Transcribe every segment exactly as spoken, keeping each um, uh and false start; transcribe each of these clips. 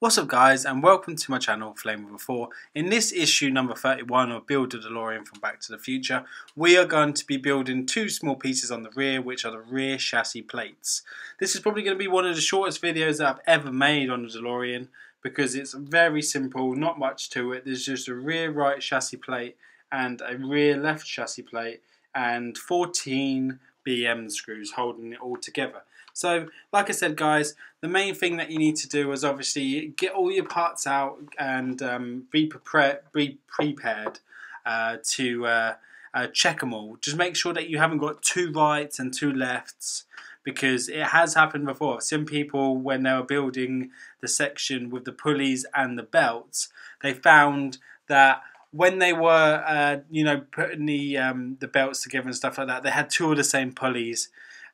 What's up guys, and welcome to my channel Flame Over four. In this issue number thirty-one of Build a DeLorean from Back to the Future, we are going to be building two small pieces on the rear, which are the rear chassis plates. This is probably going to be one of the shortest videos that I've ever made on the DeLorean because it's very simple, not much to it. There's just a rear right chassis plate and a rear left chassis plate and fourteen B M screws holding it all together. So, like I said guys, the main thing that you need to do is obviously get all your parts out and um, be, prepare, be prepared uh, to uh, uh, check them all. Just make sure that you haven't got two rights and two lefts, because it has happened before. Some people, when they were building the section with the pulleys and the belts, they found that when they were uh, you know, putting the, um, the belts together and stuff like that, they had two of the same pulleys.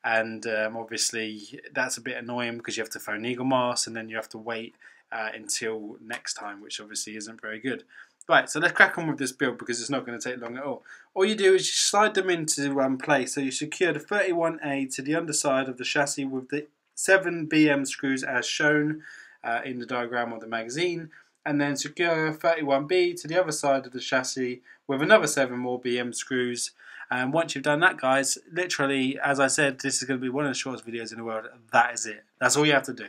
And um, obviously that's a bit annoying because you have to phone Eaglemoss and then you have to wait uh, until next time, which obviously isn't very good. Right, so let's crack on with this build because it's not going to take long at all. All you do is you slide them into um, place. So you secure the thirty-one A to the underside of the chassis with the seven B M screws as shown uh, in the diagram of the magazine. And then secure thirty-one B to the other side of the chassis with another seven more B M screws. And once you've done that guys, literally, as I said, this is going to be one of the shortest videos in the world. That is it. That's all you have to do.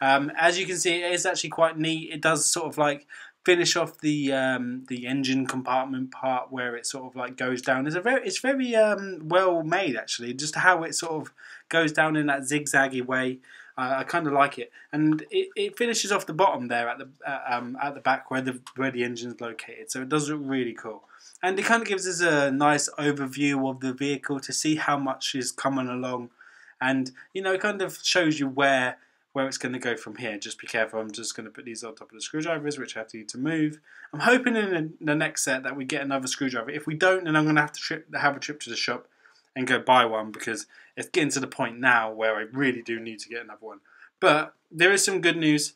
Um, as you can see, it is actually quite neat. It does sort of like finish off the um, the engine compartment part where it sort of like goes down. It's a very, it's very um, well made actually, just how it sort of goes down in that zigzaggy way. Uh, I kind of like it, and it, it finishes off the bottom there at the uh, um, at the back where the where the engine's located. So it does look really cool, and it kind of gives us a nice overview of the vehicle to see how much is coming along, and you know, it kind of shows you where where it's going to go from here. Just be careful. I'm just going to put these on top of the screwdrivers, which I have to need to move. I'm hoping in the next set that we get another screwdriver. If we don't, then I'm going to have to trip, have a trip to the shop and go buy one, because it's getting to the point now where I really do need to get another one. But there is some good news.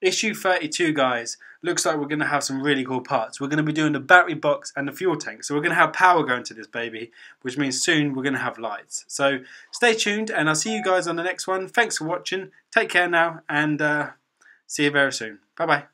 Issue thirty-two, guys, looks like we're going to have some really cool parts. We're going to be doing the battery box and the fuel tank. So we're going to have power going to this baby, which means soon we're going to have lights. So stay tuned, and I'll see you guys on the next one. Thanks for watching. Take care now, and uh, see you very soon. Bye-bye.